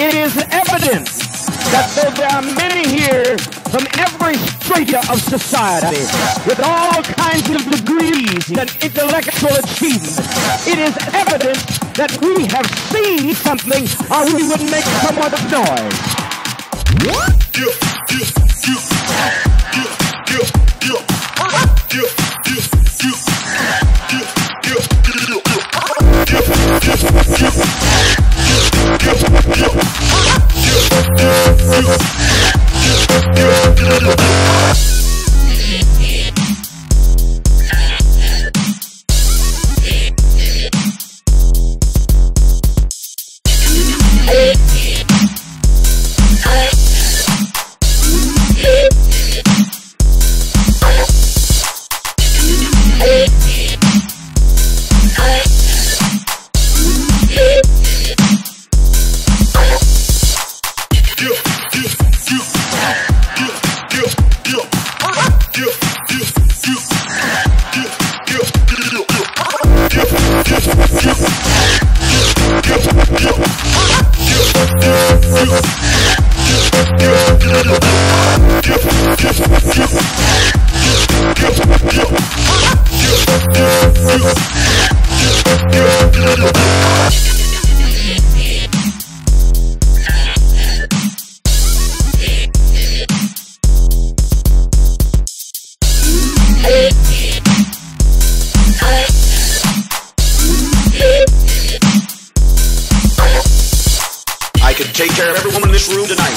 It is evidence that there are many here from every strata of society with all kinds of degrees and intellectual achievement. It is evidence that we have seen something or we would make somewhat of noise. Take care of every woman in this room tonight.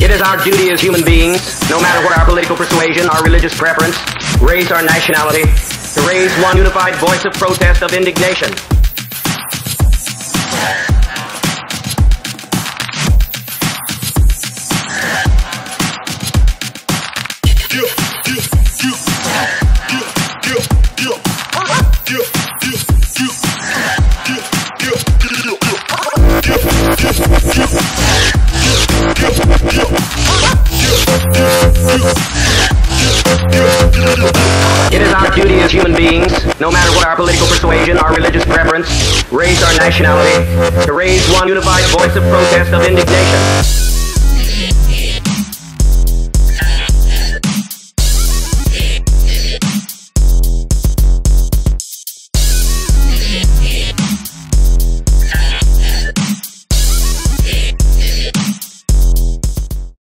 It is our duty as human beings, no matter what our political persuasion, our religious preference, race or nationality, to raise one unified voice of protest, of indignation. It is our duty as human beings, no matter what our political persuasion, our religious preference, race or nationality, to raise one unified voice of protest, of indignation.